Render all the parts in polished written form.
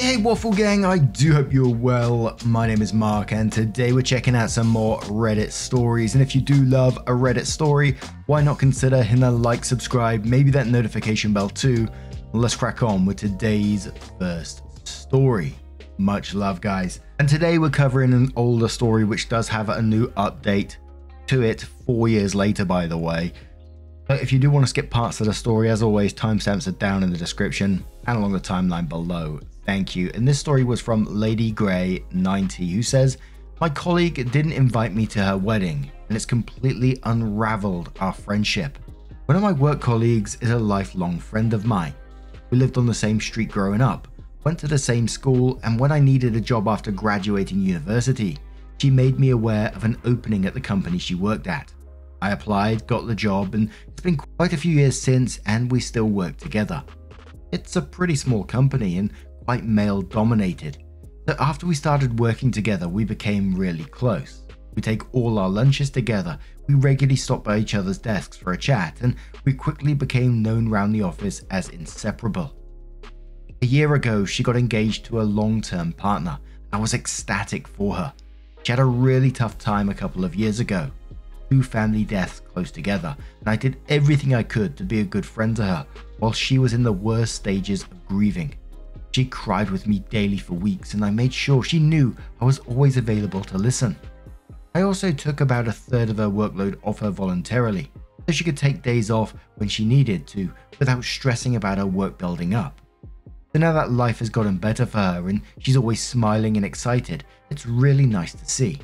Hey, Waffle Gang, I do hope you're well. My name is Mark, and today we're checking out some more Reddit stories. And if you do love a Reddit story, why not consider hitting that like, subscribe, maybe that notification bell too. Let's crack on with today's first story. Much love, guys. And today we're covering an older story which does have a new update to it 4 years later, by the way. But if you do want to skip parts of the story, as always, timestamps are down in the description and along the timeline below. Thank you. And this story was from Lady Grey 90, who says, "My colleague didn't invite me to her wedding, and it's completely unraveled our friendship. One of my work colleagues is a lifelong friend of mine. We lived on the same street growing up, went to the same school, and when I needed a job after graduating university, she made me aware of an opening at the company she worked at. I applied, got the job, and it's been quite a few years since, and we still work together. It's a pretty small company, and quite male dominated, so after we started working together we became really close. We take all our lunches together, we regularly stop by each other's desks for a chat, and we quickly became known around the office as inseparable. A year ago she got engaged to a long-term partner. I was ecstatic for her. She had a really tough time a couple of years ago, 2 family deaths close together, and I did everything I could to be a good friend to her while she was in the worst stages of grieving. She cried with me daily for weeks, and I made sure she knew I was always available to listen. I also took about a third of her workload off her voluntarily, so she could take days off when she needed to without stressing about her work building up. So now that life has gotten better for her and she's always smiling and excited, it's really nice to see.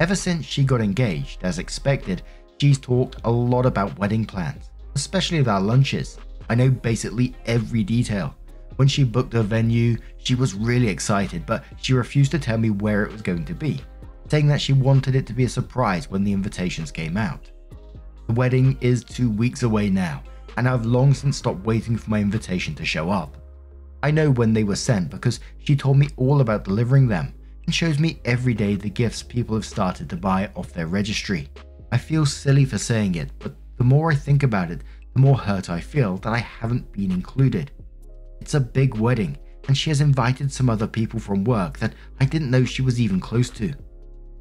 Ever since she got engaged, as expected, she's talked a lot about wedding plans, especially with our lunches. I know basically every detail. When she booked her venue, she was really excited, but she refused to tell me where it was going to be, saying that she wanted it to be a surprise when the invitations came out. The wedding is 2 weeks away now, and I've long since stopped waiting for my invitation to show up. I know when they were sent because she told me all about delivering them and shows me every day the gifts people have started to buy off their registry. I feel silly for saying it, but the more I think about it, the more hurt I feel that I haven't been included. It's a big wedding, and she has invited some other people from work that I didn't know she was even close to.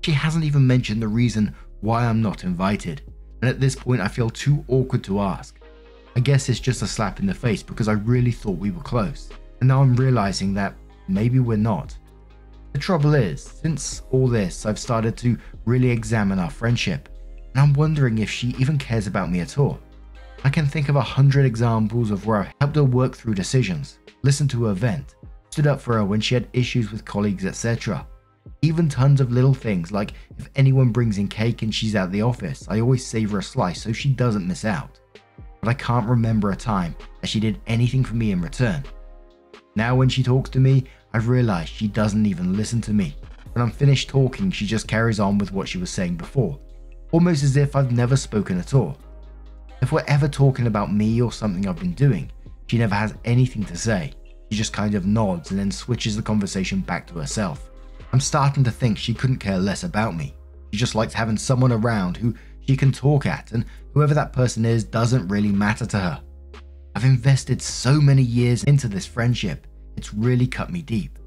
She hasn't even mentioned the reason why I'm not invited, and at this point I feel too awkward to ask. I guess it's just a slap in the face because I really thought we were close, and now I'm realizing that maybe we're not. The trouble is, since all this, I've started to really examine our friendship, and I'm wondering if she even cares about me at all. I can think of 100 examples of where I helped her work through decisions, listened to her vent, stood up for her when she had issues with colleagues, etc. Even tons of little things like if anyone brings in cake and she's out of the office, I always save her a slice so she doesn't miss out. But I can't remember a time that she did anything for me in return. Now when she talks to me, I've realized she doesn't even listen to me. When I'm finished talking, she just carries on with what she was saying before, almost as if I've never spoken at all. If we're ever talking about me or something I've been doing, she never has anything to say. She just kind of nods and then switches the conversation back to herself. I'm starting to think she couldn't care less about me. She just likes having someone around who she can talk at, and whoever that person is doesn't really matter to her. I've invested so many years into this friendship, it's really cut me deep.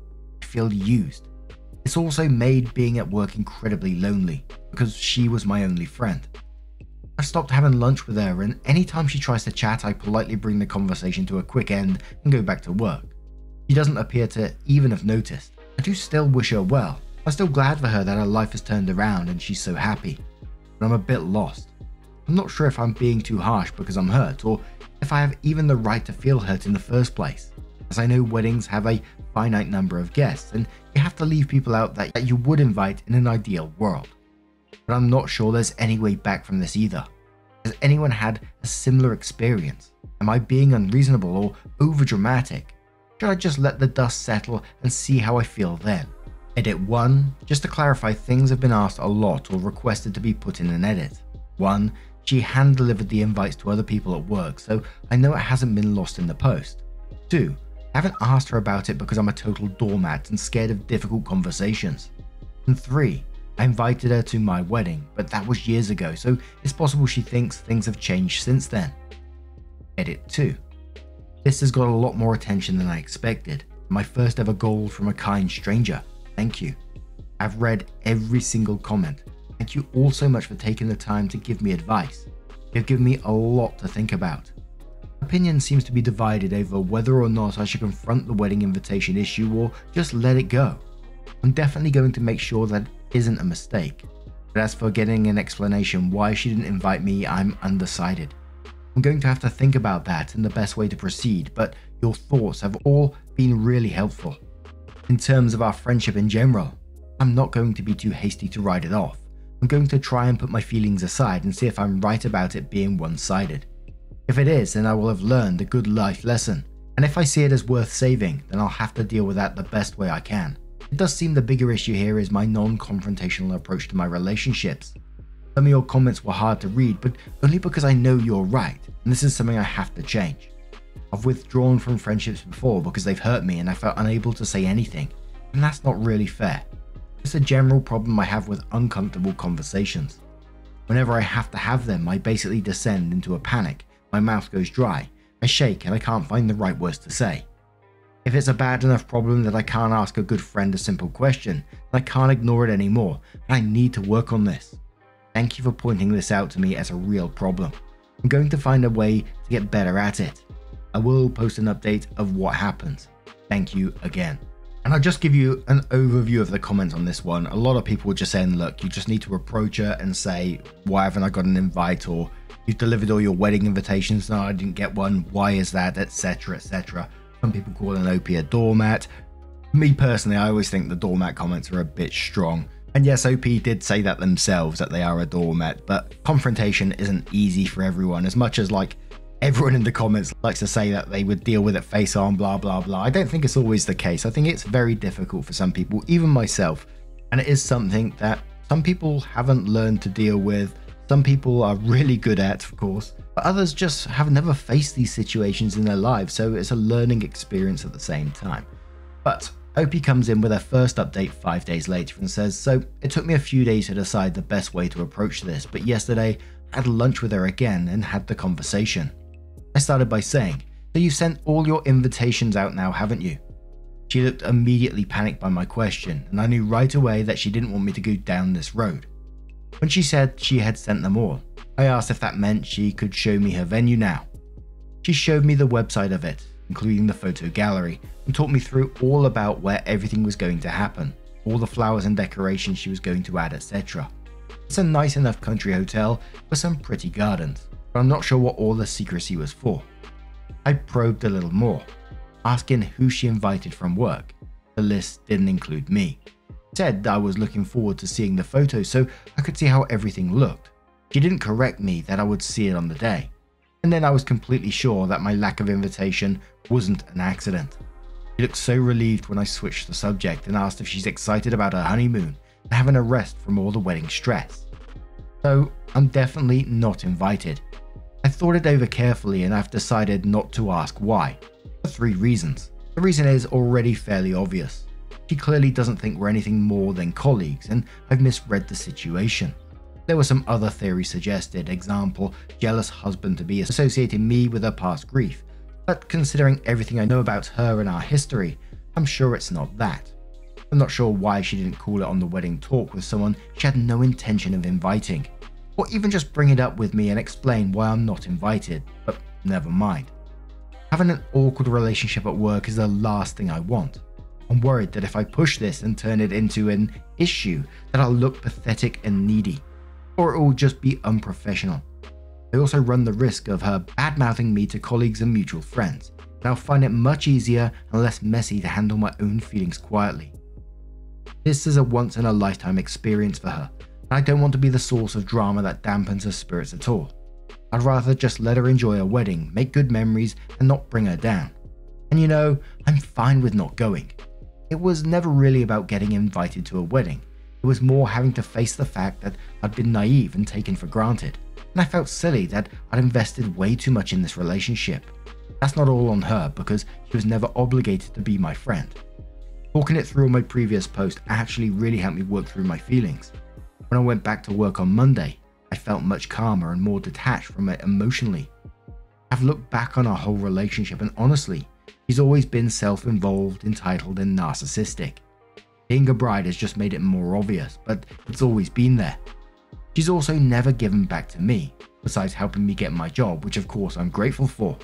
I feel used. It's also made being at work incredibly lonely because she was my only friend. I've stopped having lunch with her, and anytime she tries to chat, I politely bring the conversation to a quick end and go back to work. She doesn't appear to even have noticed. I do still wish her well. I'm still glad for her that her life has turned around and she's so happy, but I'm a bit lost. I'm not sure if I'm being too harsh because I'm hurt, or if I have even the right to feel hurt in the first place, as I know weddings have a finite number of guests and you have to leave people out that you would invite in an ideal world. But I'm not sure there's any way back from this either. Has anyone had a similar experience? Am I being unreasonable or overdramatic? Should I just let the dust settle and see how I feel then? Edit 1. Just to clarify, things have been asked a lot or requested to be put in an edit. 1. She hand-delivered the invites to other people at work, so I know it hasn't been lost in the post. 2. I haven't asked her about it because I'm a total doormat and scared of difficult conversations. And 3. I invited her to my wedding, but that was years ago, so it's possible she thinks things have changed since then. Edit 2. This has got a lot more attention than I expected. My first ever goal from a kind stranger. Thank you. I've read every single comment. Thank you all so much for taking the time to give me advice. You've given me a lot to think about. Opinion seems to be divided over whether or not I should confront the wedding invitation issue or just let it go. I'm definitely going to make sure that it isn't a mistake. But as for getting an explanation why she didn't invite me, I'm undecided. I'm going to have to think about that and the best way to proceed, but your thoughts have all been really helpful. In terms of our friendship in general, I'm not going to be too hasty to write it off. I'm going to try and put my feelings aside and see if I'm right about it being one-sided. If it is, then I will have learned a good life lesson, and if I see it as worth saving, then I'll have to deal with that the best way I can. It does seem the bigger issue here is my non-confrontational approach to my relationships. Some of your comments were hard to read, but only because I know you're right, and this is something I have to change. I've withdrawn from friendships before because they've hurt me and I felt unable to say anything, and that's not really fair. It's a general problem I have with uncomfortable conversations. Whenever I have to have them, I basically descend into a panic, my mouth goes dry, I shake and I can't find the right words to say. If it's a bad enough problem that I can't ask a good friend a simple question, I can't ignore it anymore, and I need to work on this. Thank you for pointing this out to me as a real problem. I'm going to find a way to get better at it. I will post an update of what happens. Thank you again. And I'll just give you an overview of the comments on this one. A lot of people were just saying, look, you just need to approach her and say, why haven't I got an invite? Or you've delivered all your wedding invitations, no, I didn't get one. Why is that? Etc. etc. Some people call an OP a doormat. Me personally, I always think the doormat comments are a bit strong. And yes, OP did say that themselves, that they are a doormat, but confrontation isn't easy for everyone. As much as like everyone in the comments likes to say that they would deal with it face on, blah, blah, blah. I don't think it's always the case. I think it's very difficult for some people, even myself. And it is something that some people haven't learned to deal with. Some people are really good at, of course, but others just have never faced these situations in their lives. So it's a learning experience at the same time. But OP comes in with her first update 5 days later and says, so it took me a few days to decide the best way to approach this, but yesterday I had lunch with her again and had the conversation. I started by saying, so you've sent all your invitations out now, haven't you? She looked immediately panicked by my question, and I knew right away that she didn't want me to go down this road. When she said she had sent them all, I asked if that meant she could show me her venue now. She showed me the website of it, including the photo gallery, and taught me through all about where everything was going to happen, all the flowers and decorations she was going to add, etc. It's a nice enough country hotel with some pretty gardens, but I'm not sure what all the secrecy was for. I probed a little more, asking who she invited from work. The list didn't include me. Said I was looking forward to seeing the photos so I could see how everything looked. She didn't correct me that I would see it on the day, and then I was completely sure that my lack of invitation wasn't an accident. She looked so relieved when I switched the subject and asked if she's excited about her honeymoon and having a rest from all the wedding stress. So I'm definitely not invited. I thought it over carefully and I've decided not to ask why, for three reasons. The reason is already fairly obvious. She clearly doesn't think we're anything more than colleagues and I've misread the situation. There were some other theories suggested, example, jealous husband-to-be associating me with her past grief, but considering everything I know about her and our history, I'm sure it's not that. I'm not sure why she didn't call it on the wedding talk with someone she had no intention of inviting, or even just bring it up with me and explain why I'm not invited, but never mind. Having an awkward relationship at work is the last thing I want. I'm worried that if I push this and turn it into an issue, that I'll look pathetic and needy, or it will just be unprofessional. I also run the risk of her bad-mouthing me to colleagues and mutual friends, and I'll find it much easier and less messy to handle my own feelings quietly. This is a once-in-a-lifetime experience for her, and I don't want to be the source of drama that dampens her spirits at all. I'd rather just let her enjoy her wedding, make good memories, and not bring her down. And you know, I'm fine with not going. It was never really about getting invited to a wedding. It was more having to face the fact that I'd been naive and taken for granted, and I felt silly that I'd invested way too much in this relationship. That's not all on her, because she was never obligated to be my friend. Talking it through on my previous post actually really helped me work through my feelings. When I went back to work on Monday, I felt much calmer and more detached from it emotionally. I've looked back on our whole relationship and honestly, He's always been self-involved, entitled, and narcissistic. Being a bride has just made it more obvious, but it's always been there. She's also never given back to me, besides helping me get my job, which of course I'm grateful for,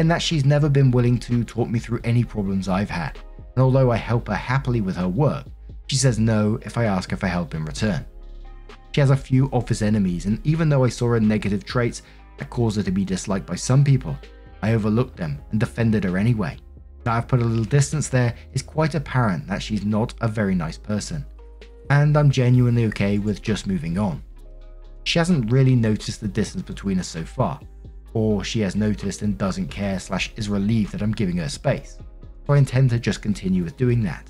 and that she's never been willing to talk me through any problems I've had, and although I help her happily with her work, she says no if I ask her for help in return. She has a few office enemies, and even though I saw her negative traits that caused her to be disliked by some people, I overlooked them and defended her anyway. Now I've put a little distance there, it's quite apparent that she's not a very nice person, and I'm genuinely okay with just moving on. She hasn't really noticed the distance between us so far, or she has noticed and doesn't care / is relieved that I'm giving her space, so I intend to just continue with doing that.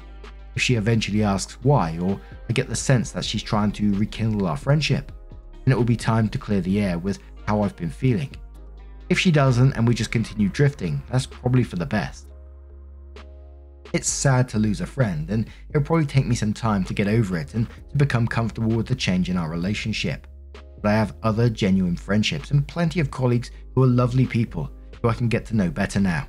If she eventually asks why, or I get the sense that she's trying to rekindle our friendship, then it will be time to clear the air with how I've been feeling. If she doesn't and we just continue drifting, that's probably for the best. It's sad to lose a friend, and it'll probably take me some time to get over it and to become comfortable with the change in our relationship. But I have other genuine friendships and plenty of colleagues who are lovely people who I can get to know better now.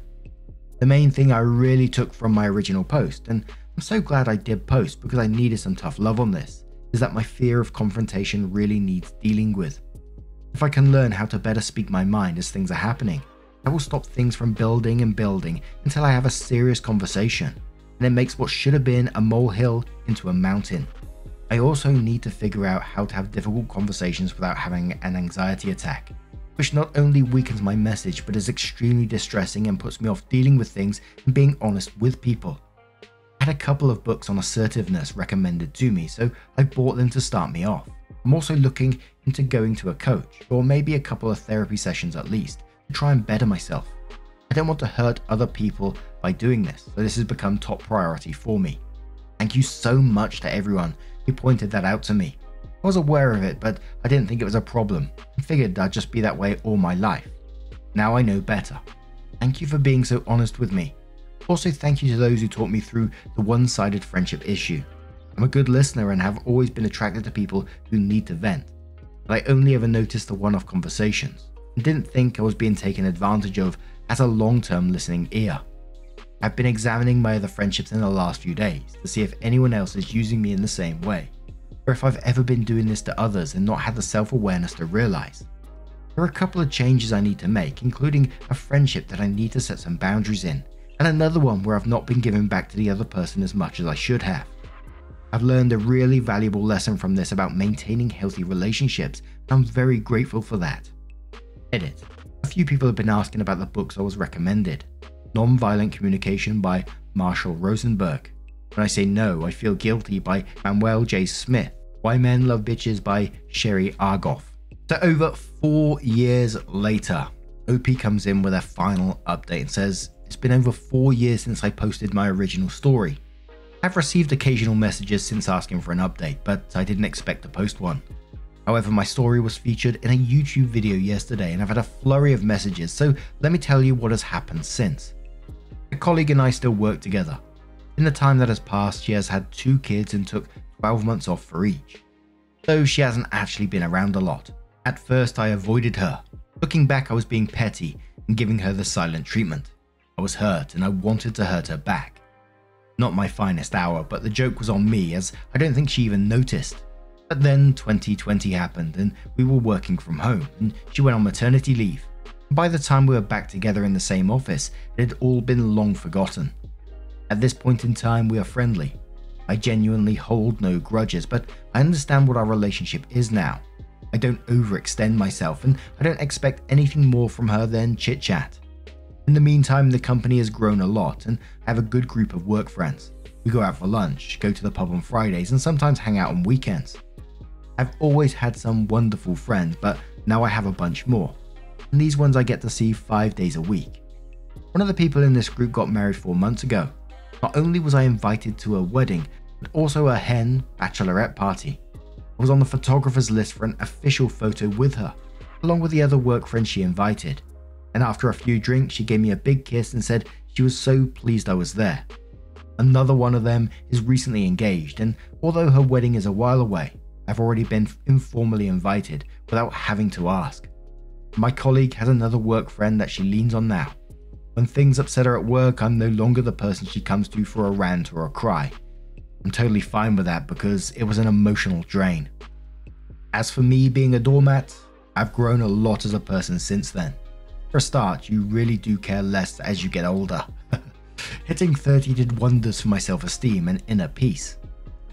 The main thing I really took from my original post, and I'm so glad I did post because I needed some tough love on this, is that my fear of confrontation really needs dealing with. If I can learn how to better speak my mind as things are happening, I will stop things from building and building until I have a serious conversation, and it makes what should have been a molehill into a mountain. I also need to figure out how to have difficult conversations without having an anxiety attack, which not only weakens my message but is extremely distressing and puts me off dealing with things and being honest with people. I had a couple of books on assertiveness recommended to me, so I bought them to start me off. I'm also looking into going to a coach, or maybe a couple of therapy sessions at least, to try and better myself. I don't want to hurt other people by doing this, so this has become top priority for me. Thank you so much to everyone who pointed that out to me. I was aware of it, but I didn't think it was a problem and figured I'd just be that way all my life. Now I know better. Thank you for being so honest with me. Also, thank you to those who taught me through the one-sided friendship issue. I'm a good listener and have always been attracted to people who need to vent, but I only ever noticed the one-off conversations and didn't think I was being taken advantage of as a long-term listening ear. I've been examining my other friendships in the last few days to see if anyone else is using me in the same way, or if I've ever been doing this to others and not had the self-awareness to realize. There are a couple of changes I need to make, including a friendship that I need to set some boundaries in, and another one where I've not been giving back to the other person as much as I should have. I've learned a really valuable lesson from this about maintaining healthy relationships, and I'm very grateful for that. Edit. A few people have been asking about the books I was recommended. Nonviolent Communication by Marshall Rosenberg. When I Say No, I Feel Guilty by Manuel J. Smith. Why Men Love Bitches by Sherry Argoff. So over 4 years later, OP comes in with a final update and says, "It's been over 4 years since I posted my original story. I've received occasional messages since asking for an update, but I didn't expect to post one. However, my story was featured in a YouTube video yesterday and I've had a flurry of messages, so let me tell you what has happened since. A colleague and I still work together. In the time that has passed, she has had 2 kids and took 12 months off for each, so she hasn't actually been around a lot. At first, I avoided her. Looking back, I was being petty and giving her the silent treatment. I was hurt and I wanted to hurt her back. Not my finest hour, but the joke was on me as I don't think she even noticed. But then 2020 happened and we were working from home and she went on maternity leave. By the time we were back together in the same office, it had all been long forgotten. At this point in time, we are friendly. I genuinely hold no grudges, but I understand what our relationship is now. I don't overextend myself and I don't expect anything more from her than chit chat. In the meantime, the company has grown a lot and I have a good group of work friends. We go out for lunch, go to the pub on Fridays, and sometimes hang out on weekends. I've always had some wonderful friends, but now I have a bunch more, and these ones I get to see 5 days a week. One of the people in this group got married 4 months ago. Not only was I invited to a wedding, but also a hen bachelorette party. I was on the photographer's list for an official photo with her, along with the other work friends she invited. And after a few drinks, she gave me a big kiss and said she was so pleased I was there. Another one of them is recently engaged, and although her wedding is a while away, I've already been informally invited without having to ask. My colleague has another work friend that she leans on now. When things upset her at work, I'm no longer the person she comes to for a rant or a cry. I'm totally fine with that because it was an emotional drain. As for me being a doormat, I've grown a lot as a person since then. For a start, you really do care less as you get older. Hitting 30 did wonders for my self-esteem and inner peace.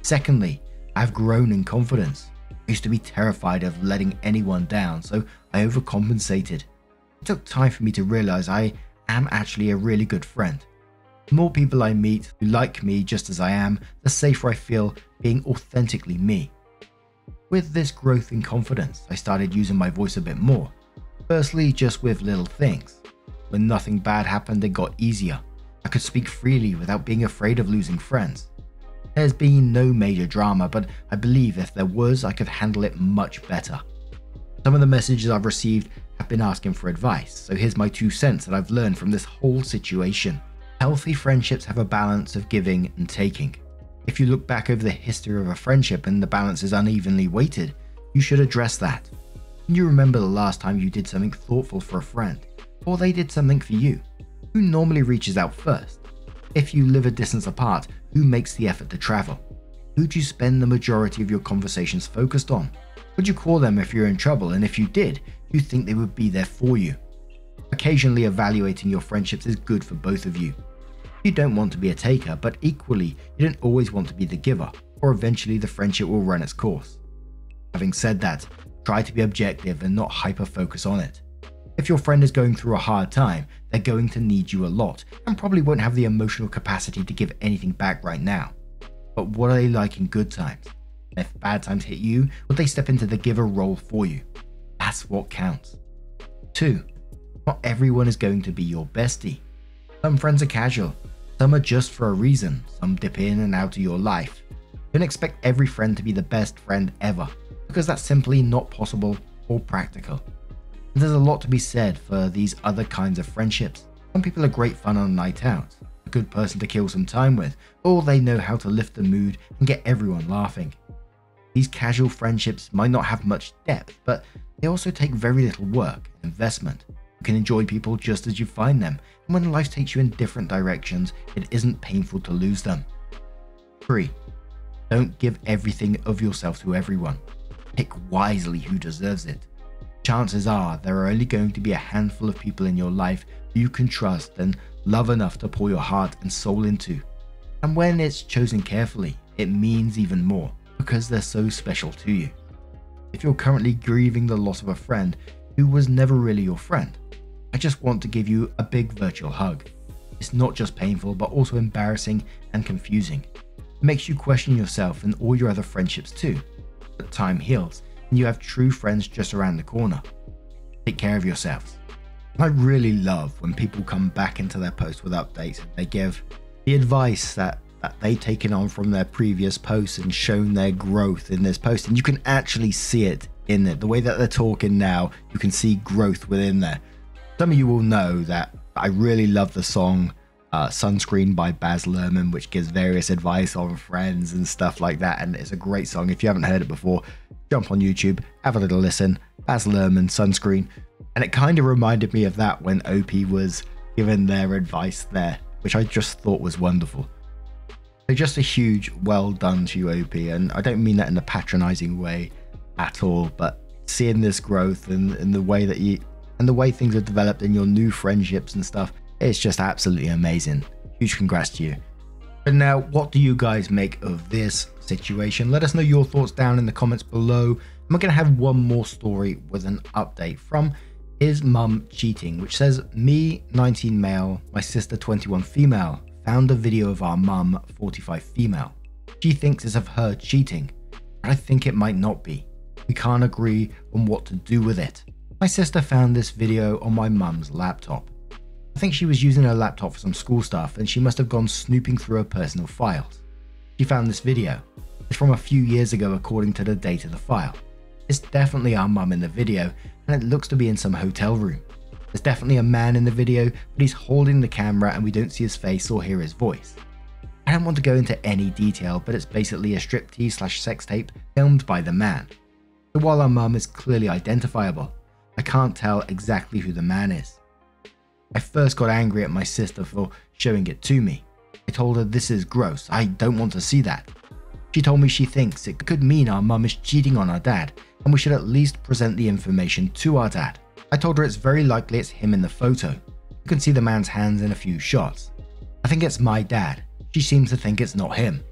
Secondly, I've grown in confidence. I used to be terrified of letting anyone down, so I overcompensated. It took time for me to realize I am actually a really good friend. The more people I meet who like me just as I am, the safer I feel being authentically me. With this growth in confidence, I started using my voice a bit more. Firstly, just with little things. When nothing bad happened, it got easier. I could speak freely without being afraid of losing friends. There's been no major drama, but I believe if there was, I could handle it much better. Some of the messages I've received have been asking for advice, so here's my 2 cents that I've learned from this whole situation. Healthy friendships have a balance of giving and taking. If you look back over the history of a friendship and the balance is unevenly weighted, you should address that. Can you remember the last time you did something thoughtful for a friend, or they did something for you? Who normally reaches out first? If you live a distance apart, who makes the effort to travel? Who do you spend the majority of your conversations focused on? Would you call them if you're in trouble, and if you did, do you think they would be there for you? Occasionally evaluating your friendships is good for both of you. You don't want to be a taker, but equally, you don't always want to be the giver, or eventually the friendship will run its course. Having said that, try to be objective and not hyper-focus on it. If your friend is going through a hard time, they're going to need you a lot and probably won't have the emotional capacity to give anything back right now. But what are they like in good times? And if bad times hit you, would they step into the giver role for you? That's what counts. 2. Not everyone is going to be your bestie. Some friends are casual, some are just for a reason, some dip in and out of your life. Don't expect every friend to be the best friend ever, because that's simply not possible or practical. And there's a lot to be said for these other kinds of friendships. Some people are great fun on a night out, a good person to kill some time with, or they know how to lift the mood and get everyone laughing. These casual friendships might not have much depth, but they also take very little work and investment. You can enjoy people just as you find them, and when life takes you in different directions, it isn't painful to lose them. 3. Don't give everything of yourself to everyone. Pick wisely who deserves it. Chances are there are only going to be a handful of people in your life who you can trust and love enough to pour your heart and soul into. And when it's chosen carefully, it means even more, because they're so special to you. If you're currently grieving the loss of a friend who was never really your friend, I just want to give you a big virtual hug. It's not just painful, but also embarrassing and confusing. It makes you question yourself and all your other friendships too. But time heals, and you have true friends just around the corner. Take care of yourselves. I really love when people come back into their posts with updates and they give the advice that they've taken on from their previous posts and shown their growth in this post, and you can actually see it in it. The way that they're talking now, you can see growth within there. Some of you will know that I really love the song Sunscreen by Baz Luhrmann, which gives various advice on friends and stuff like that, and it's a great song. If you haven't heard it before, jump on YouTube, have a little listen. Baz Luhrmann, Sunscreen. And it kind of reminded me of that when OP was given their advice there, which I just thought was wonderful. So just a huge well done to you, OP, and I don't mean that in a patronizing way at all, but seeing this growth and the way that you and the way things have developed in your new friendships and stuff, it's just absolutely amazing. Huge congrats to you. But now, what do you guys make of this situation? Let us know your thoughts down in the comments below. I'm gonna have one more story with an update from Is Mum Cheating, which says, me 19 male, my sister 21 female, found a video of our mum 45 female. She thinks it's of her cheating, but I think it might not be. We can't agree on what to do with it. My sister found this video on my mum's laptop. I think she was using her laptop for some school stuff, and she must have gone snooping through her personal files. She found this video. It's from a few years ago according to the date of the file. It's definitely our mum in the video, and it looks to be in some hotel room. There's definitely a man in the video, but he's holding the camera and we don't see his face or hear his voice. I don't want to go into any detail, but it's basically a striptease/sex tape filmed by the man. So while our mum is clearly identifiable, I can't tell exactly who the man is. I first got angry at my sister for showing it to me. I told her this is gross, I don't want to see that. She told me she thinks it could mean our mum is cheating on our dad and we should at least present the information to our dad. I told her it's very likely it's him in the photo. You can see the man's hands in a few shots. I think it's my dad. She seems to think it's not him.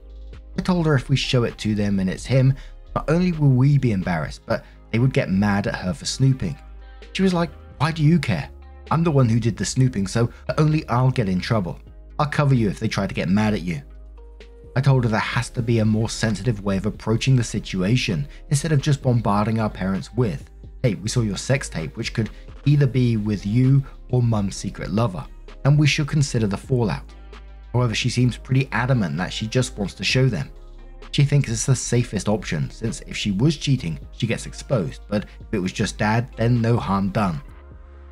I told her if we show it to them and it's him, not only will we be embarrassed, but they would get mad at her for snooping. She was like, why do you care? I'm the one who did the snooping, so only I'll get in trouble. I'll cover you if they try to get mad at you. I told her there has to be a more sensitive way of approaching the situation instead of just bombarding our parents with, hey, we saw your sex tape, which could either be with you or mum's secret lover, and we should consider the fallout. However, she seems pretty adamant that she just wants to show them. She thinks it's the safest option, since if she was cheating, she gets exposed, but if it was just dad, then no harm done.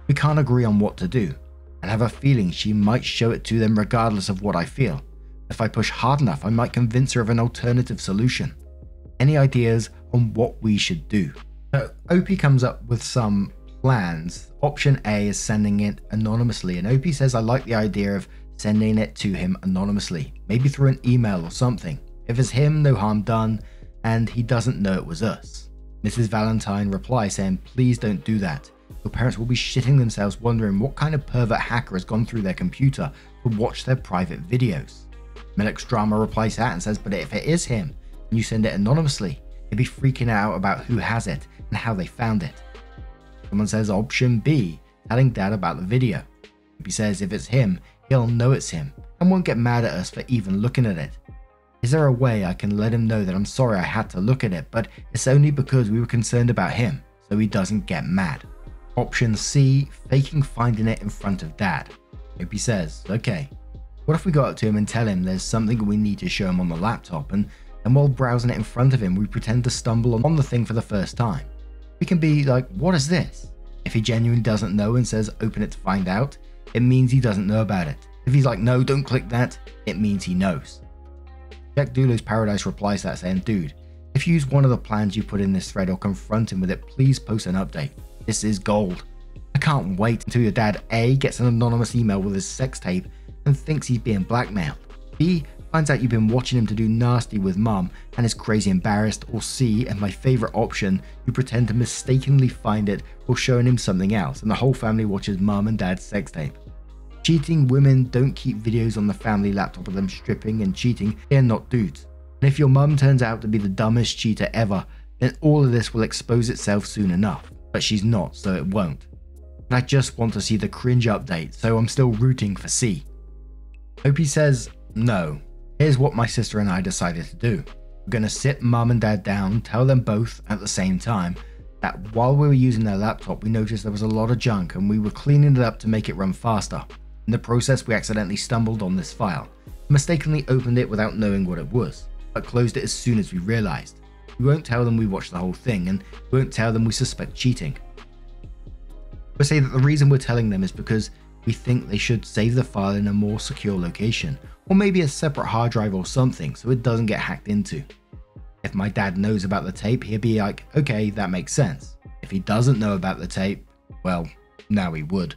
We can't agree on what to do, and have a feeling she might show it to them regardless of what I feel. If I push hard enough, I might convince her of an alternative solution. Any ideas on what we should do? So Opie comes up with some plans. Option A is sending it anonymously, and Opie says, I like the idea of sending it to him anonymously, maybe through an email or something. If it's him, no harm done, and he doesn't know it was us. Mrs. Valentine replies saying, please don't do that. Your parents will be shitting themselves wondering what kind of pervert hacker has gone through their computer to watch their private videos. Melek's Drama replies to that and says, but if it is him and you send it anonymously, they'd be freaking out about who has it and how they found it. Someone says option B, telling dad about the video. He says if it's him, he'll know it's him and won't get mad at us for even looking at it. Is there a way I can let him know that I'm sorry I had to look at it, but it's only because we were concerned about him, so he doesn't get mad. Option C, faking finding it in front of dad. Opie says, okay, what if we go up to him and tell him there's something we need to show him on the laptop, and while browsing it in front of him, we pretend to stumble on the thing for the first time. We can be like, what is this? If he genuinely doesn't know and says open it to find out, it means he doesn't know about it. If he's like, no, don't click that, it means he knows. Jack Dooley's Paradise replies to that saying, dude, if you use one of the plans you put in this thread or confront him with it, please post an update. This is gold. I can't wait until your dad A, gets an anonymous email with his sex tape and thinks he's being blackmailed. B, finds out you've been watching him to do nasty with mum and is crazy embarrassed. Or C, and my favorite option, you pretend to mistakenly find it or showing him something else and the whole family watches mum and dad's sex tape. Cheating women don't keep videos on the family laptop of them stripping and cheating, they're not dudes. And if your mum turns out to be the dumbest cheater ever, then all of this will expose itself soon enough. But she's not, so it won't. And I just want to see the cringe update, so I'm still rooting for C. Opie says, no, here's what my sister and I decided to do. We're going to sit mum and dad down, tell them both at the same time that while we were using their laptop, we noticed there was a lot of junk and we were cleaning it up to make it run faster. In the process, we accidentally stumbled on this file, mistakenly opened it without knowing what it was, but closed it as soon as we realized. We won't tell them we watched the whole thing, and we won't tell them we suspect cheating. We'll say that the reason we're telling them is because we think they should save the file in a more secure location, or maybe a separate hard drive or something, so it doesn't get hacked into. If my dad knows about the tape, he'd be like, okay, that makes sense. If he doesn't know about the tape, well, now he would.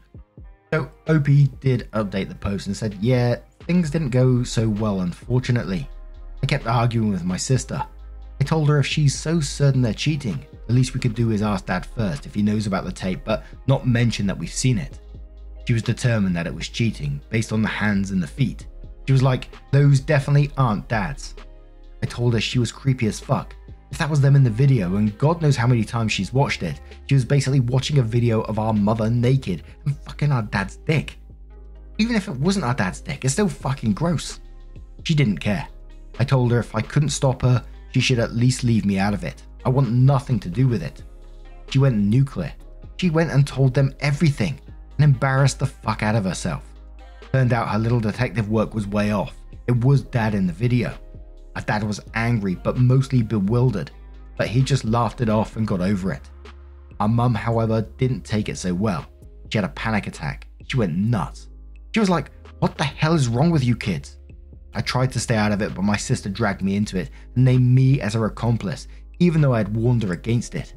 So Opie did update the post and said, yeah, things didn't go so well, unfortunately. I kept arguing with my sister. I told her if she's so certain they're cheating, the least we could do is ask dad first if he knows about the tape, but not mention that we've seen it. She was determined that it was cheating based on the hands and the feet. She was like, those definitely aren't dad's. I told her she was creepy as fuck. If that was them in the video, and God knows how many times she's watched it, she was basically watching a video of our mother naked and fucking our dad's dick. Even if it wasn't our dad's dick, it's still fucking gross. She didn't care. I told her if I couldn't stop her, she should at least leave me out of it. I want nothing to do with it. She went nuclear. She went and told them everything and embarrassed the fuck out of herself. Turned out her little detective work was way off. It was dad in the video. Our dad was angry but mostly bewildered, but he just laughed it off and got over it. Our mum, however, didn't take it so well. She had a panic attack. She went nuts. She was like, what the hell is wrong with you kids? I tried to stay out of it, but my sister dragged me into it and named me as her accomplice, even though I had warned her against it.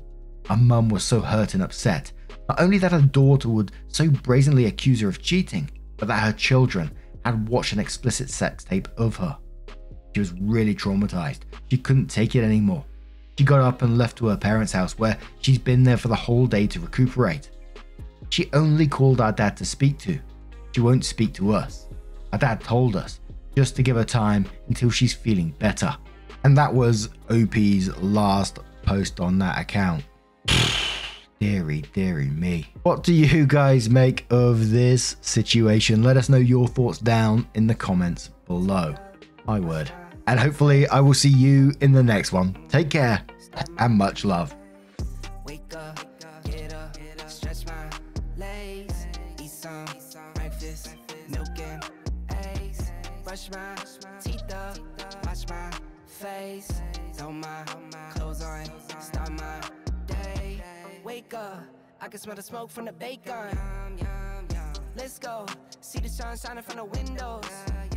Our mum was so hurt and upset, Not only that her daughter would so brazenly accuse her of cheating, but that her children had watched an explicit sex tape of her. She was really traumatized. She couldn't take it anymore. She got up and left to her parents' house, where she's been there for the whole day to recuperate. She only called our dad to speak to. She won't speak to us. Our dad told us just to give her time until she's feeling better. And that was OP's last post on that account. Deary me. What do you guys make of this situation? Let us know your thoughts down in the comments below. My word. And hopefully I will see you in the next one. Take care and much love. Wake up, get up, stretch my legs, eat some breakfast, milk and eggs, brush my teeth up, wash my face, throw my clothes on, start my day. Wake up, I can smell the smoke from the bacon. Let's go, see the sun shining from the windows.